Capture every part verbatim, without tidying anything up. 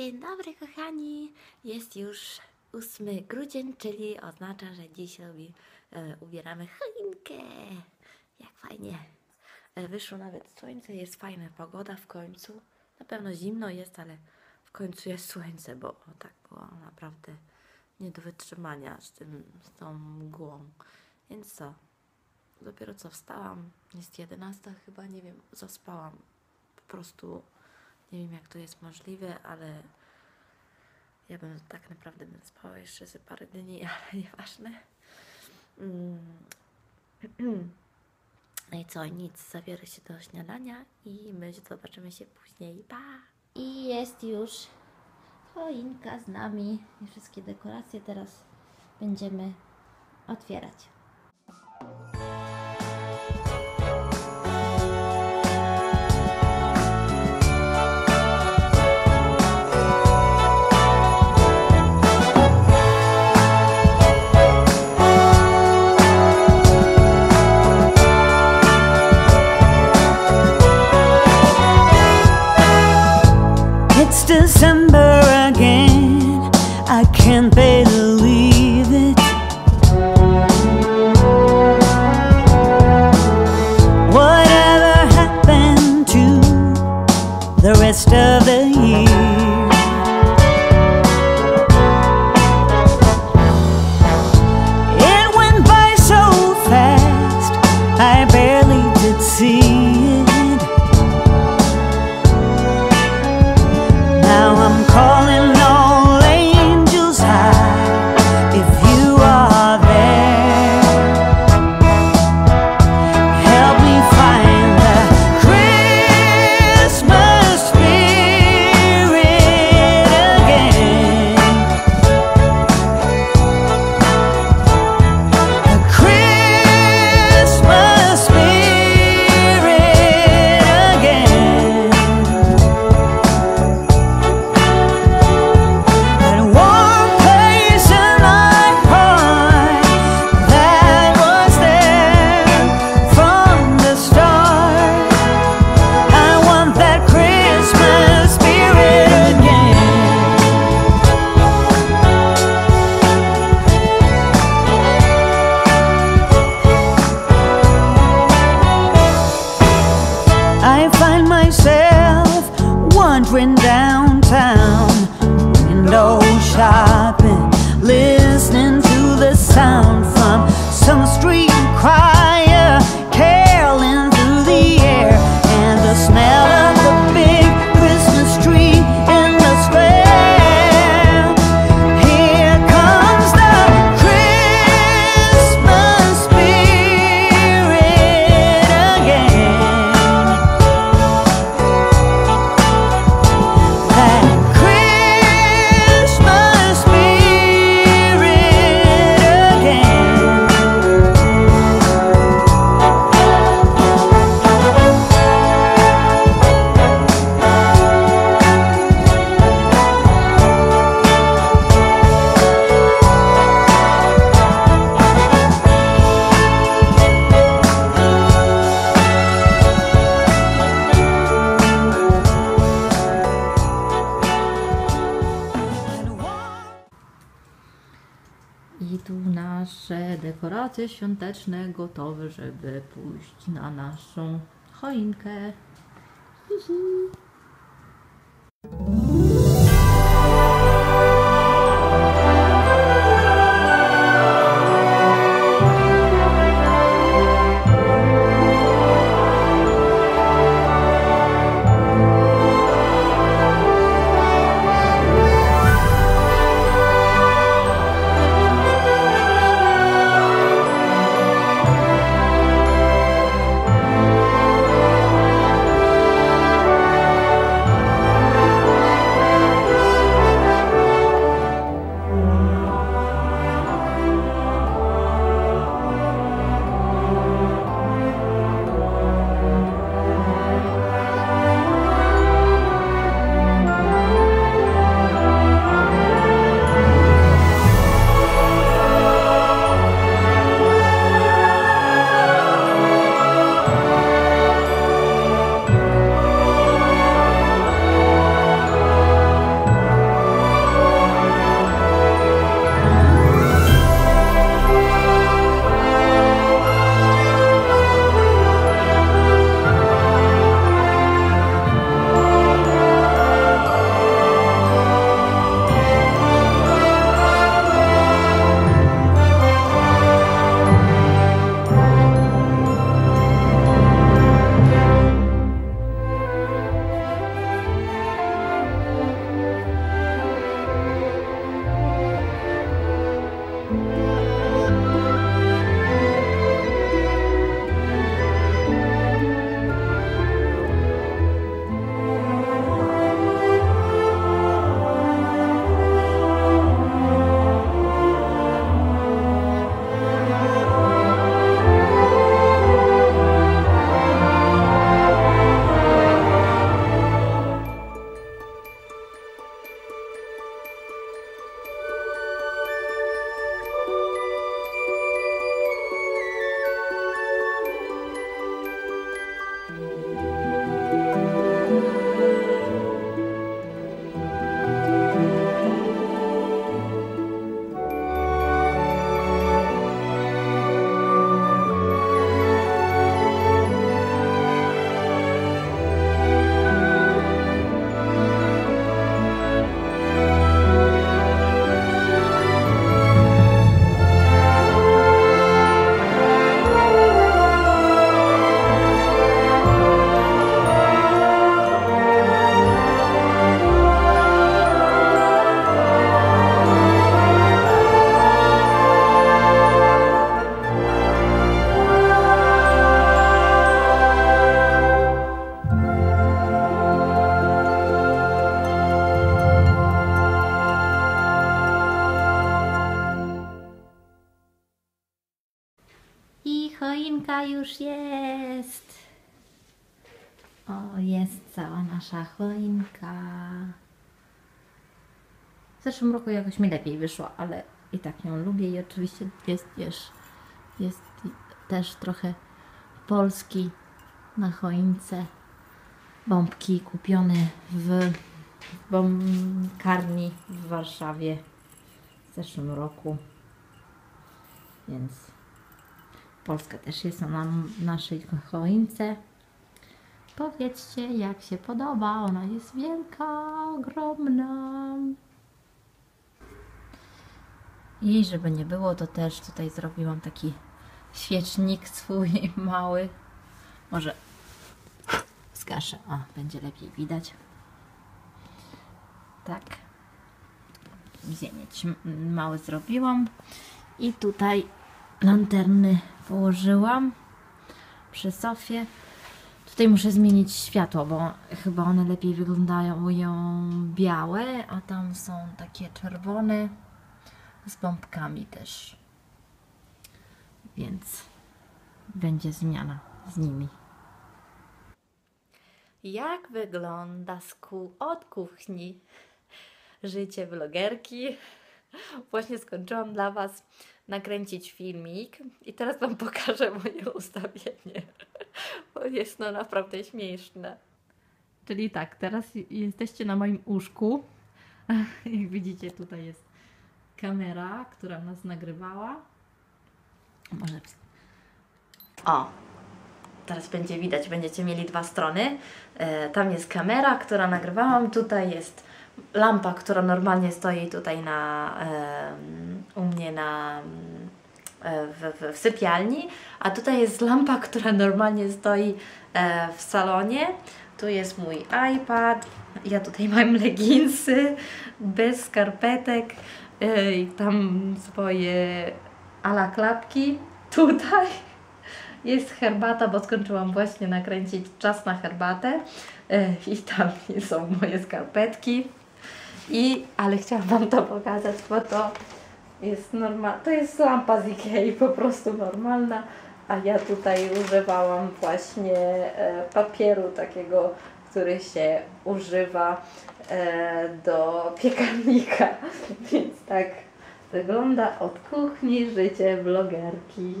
Dzień dobry kochani, jest już ósmy grudzień, czyli oznacza, że dziś robi, e, ubieramy choinkę. Jak fajnie, e, wyszło nawet słońce, jest fajna pogoda w końcu. Na pewno zimno jest, ale w końcu jest słońce, bo tak było naprawdę nie do wytrzymania z, tym, z tą mgłą. Więc co, dopiero co wstałam, jest jedenasta chyba, nie wiem, zaspałam po prostu. Nie wiem, jak to jest możliwe, ale ja bym tak naprawdę bym spała jeszcze ze parę dni, ale nieważne. No i co, nic, zabiorę się do śniadania i my zobaczymy się później. Pa! I jest już choinka z nami i wszystkie dekoracje teraz będziemy otwierać. It's December again, I can't believe it. Whatever happened to the rest of the year? It went by so fast, I barely did see it. I tu nasze dekoracje świąteczne gotowe, żeby pójść na naszą choinkę. Hihi. Nina już jest. O, jest cała nasza choinka. W zeszłym roku jakoś mi lepiej wyszła, ale i tak ją lubię i oczywiście jest, jest, jest też trochę Polski na choince. Bombki kupione w bombkarni w Warszawie w zeszłym roku. Więc Polska też jest na naszej choince. Powiedzcie, jak się podoba. Ona jest wielka, ogromna. I żeby nie było, to też tutaj zrobiłam taki świecznik swój mały. Może zgaszę. O, będzie lepiej widać. Tak. Ziemieć mały zrobiłam. I tutaj lanterny położyłam przy sofie. Tutaj muszę zmienić światło, bo chyba one lepiej wyglądają białe, a tam są takie czerwone z bombkami też. Więc będzie zmiana z nimi. Jak wygląda skół od kuchni? Życie vlogerki. Właśnie skończyłam dla Was nakręcić filmik i teraz Wam pokażę moje ustawienie, bo jest no naprawdę śmieszne. Czyli tak, teraz jesteście na moim łóżku. Jak widzicie, tutaj jest kamera, która nas nagrywała. Może... O! Teraz będzie widać, będziecie mieli dwa strony. Tam jest kamera, która nagrywałam, tutaj jest lampa, która normalnie stoi tutaj na, e, u mnie na, e, w, w sypialni, a tutaj jest lampa, która normalnie stoi e, w salonie. Tu jest mój iPad, ja tutaj mam leginsy bez skarpetek e, i tam swoje a la klapki. Tutaj jest herbata, bo skończyłam właśnie nakręcić czas na herbatę e, i tam są moje skarpetki. I, ale chciałam Wam to pokazać, bo to jest normal, to jest lampa z IKEA, po prostu normalna, a ja tutaj używałam właśnie e, papieru takiego, który się używa e, do piekarnika, więc tak wygląda od kuchni życie vlogerki.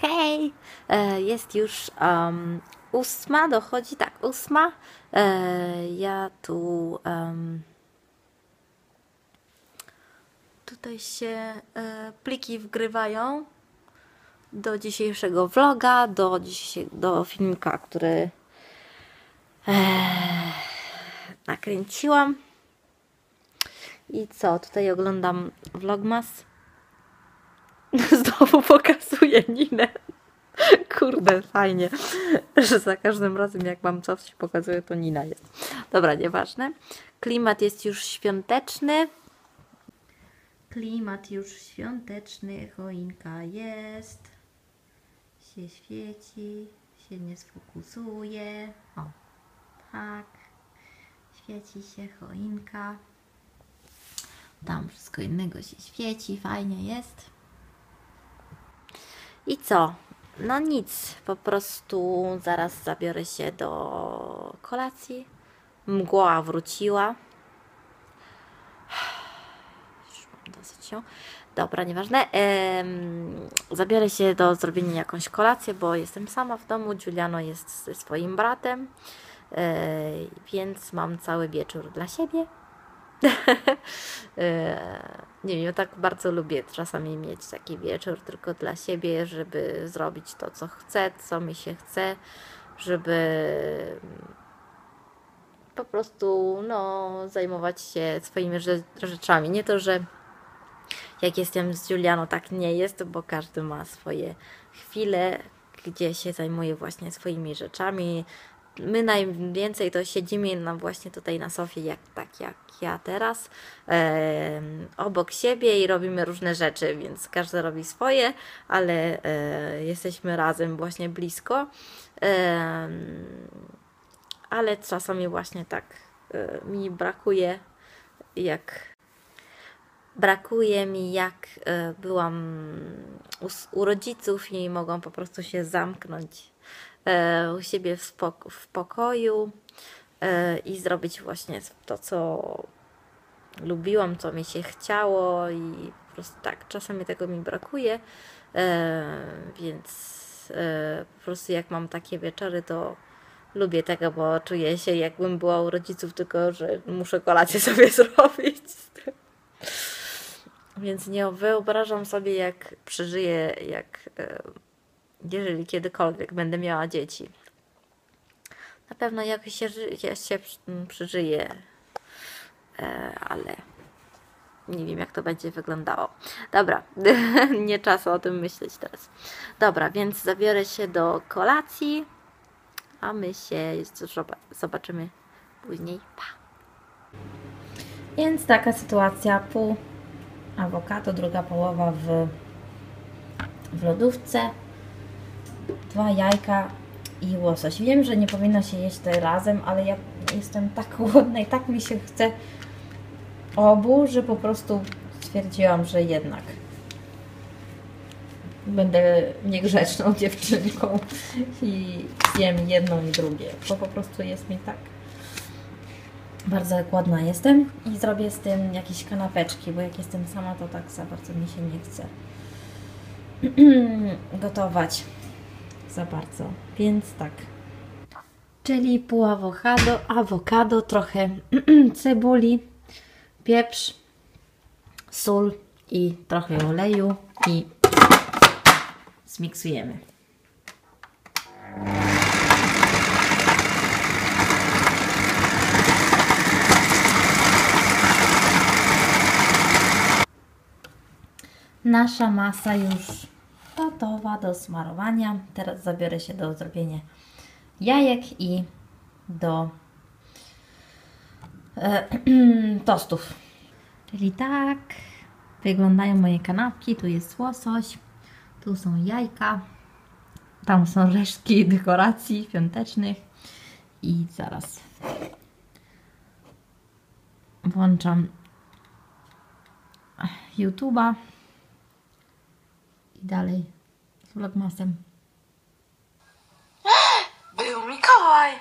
Hej, e, jest już um... ósma, dochodzi, tak, ósma. E, ja tu um, tutaj się e, pliki wgrywają do dzisiejszego vloga, do, dziś, do filmika, który e, nakręciłam. I co, tutaj oglądam Vlogmas. Znowu pokazuję Ninę. Kurde, fajnie, że za każdym razem jak Wam coś pokazuję, to Nina jest. Dobra, nieważne. Klimat jest już świąteczny. Klimat już świąteczny, choinka jest. Się świeci, się nie sfokusuje. O, tak. Świeci się choinka. Tam wszystko innego się świeci, fajnie jest. I co? No nic, po prostu zaraz zabiorę się do kolacji. Mgła wróciła. Dosyć ją. Dobra, nieważne. Ehm, zabiorę się do zrobienia jakąś kolację, bo jestem sama w domu. Giuliano jest ze swoim bratem, ehm, więc mam cały wieczór dla siebie. Nie wiem, ja tak bardzo lubię czasami mieć taki wieczór tylko dla siebie, żeby zrobić to, co chcę, co mi się chce, żeby po prostu no, zajmować się swoimi rzeczami. Nie to, że jak jestem z Giuliano, tak nie jest, bo każdy ma swoje chwile, gdzie się zajmuje właśnie swoimi rzeczami. My najwięcej to siedzimy na właśnie tutaj na sofie, jak, tak jak ja teraz, e, obok siebie i robimy różne rzeczy, więc każdy robi swoje, ale e, jesteśmy razem właśnie blisko, e, ale czasami właśnie tak e, mi brakuje, jak brakuje mi, jak byłam u rodziców i mogłam po prostu się zamknąć u siebie w, spoko w pokoju i zrobić właśnie to, co lubiłam, co mi się chciało i po prostu tak, czasami tego mi brakuje, więc po prostu jak mam takie wieczory, to lubię tego, bo czuję się jakbym była u rodziców, tylko że muszę kolację sobie zrobić z tym. Więc nie wyobrażam sobie, jak przeżyję, jak jeżeli kiedykolwiek będę miała dzieci. Na pewno jakoś się, się przeżyję, ale nie wiem, jak to będzie wyglądało. Dobra, nie czasu o tym myśleć teraz. Dobra, więc zabiorę się do kolacji, a my się zobaczymy później. Pa! Więc taka sytuacja, pół awokado, druga połowa w, w lodówce, dwa jajka i łosoś. Wiem, że nie powinno się jeść tutaj razem, ale ja jestem tak głodna i tak mi się chce obu, że po prostu stwierdziłam, że jednak będę niegrzeczną dziewczynką i jem jedną i drugie, bo po prostu jest mi tak bardzo głodna jestem i zrobię z tym jakieś kanapeczki, bo jak jestem sama, to tak za bardzo mi się nie chce gotować za bardzo, więc tak. Czyli pół awokado, awokado, trochę cebuli, pieprz, sól i trochę oleju i zmiksujemy. Nasza masa już gotowa do smarowania. Teraz zabiorę się do zrobienia jajek i do tostów. Czyli tak wyglądają moje kanapki. Tu jest łosoś, tu są jajka, tam są resztki dekoracji świątecznych i zaraz włączam YouTube'a i dalej z vlogmasem. Był Mikołaj!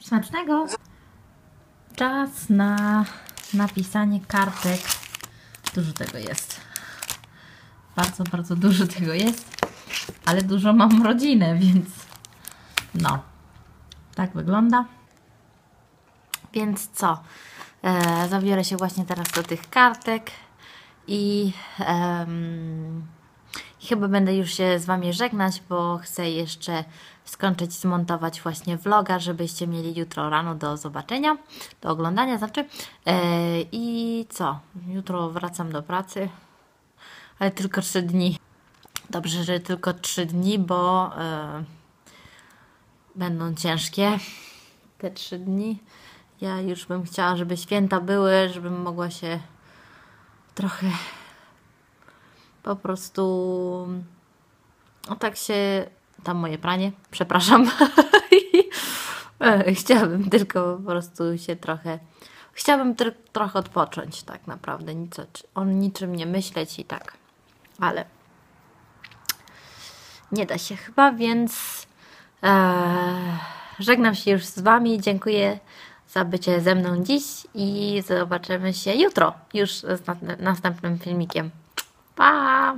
Smacznego! Czas na napisanie kartek. Dużo tego jest. Bardzo, bardzo dużo tego jest. Ale dużo mam rodzinę, więc no. Tak wygląda. Więc co? E, zabiorę się właśnie teraz do tych kartek i em, chyba będę już się z Wami żegnać, bo chcę jeszcze skończyć zmontować właśnie vloga, żebyście mieli jutro rano do zobaczenia, do oglądania znaczy. Yy, I co? Jutro wracam do pracy, ale tylko trzy dni. Dobrze, że tylko trzy dni, bo yy, będą ciężkie te trzy dni. Ja już bym chciała, żeby święta były, żebym mogła się trochę po prostu o tak się tam moje pranie, przepraszam. Chciałabym tylko po prostu się trochę chciałabym trochę odpocząć tak naprawdę, nic o niczym nie myśleć i tak, ale nie da się chyba, więc e, żegnam się już z Wami, dziękuję za bycie ze mną dziś i zobaczymy się jutro już z następnym filmikiem. Pa!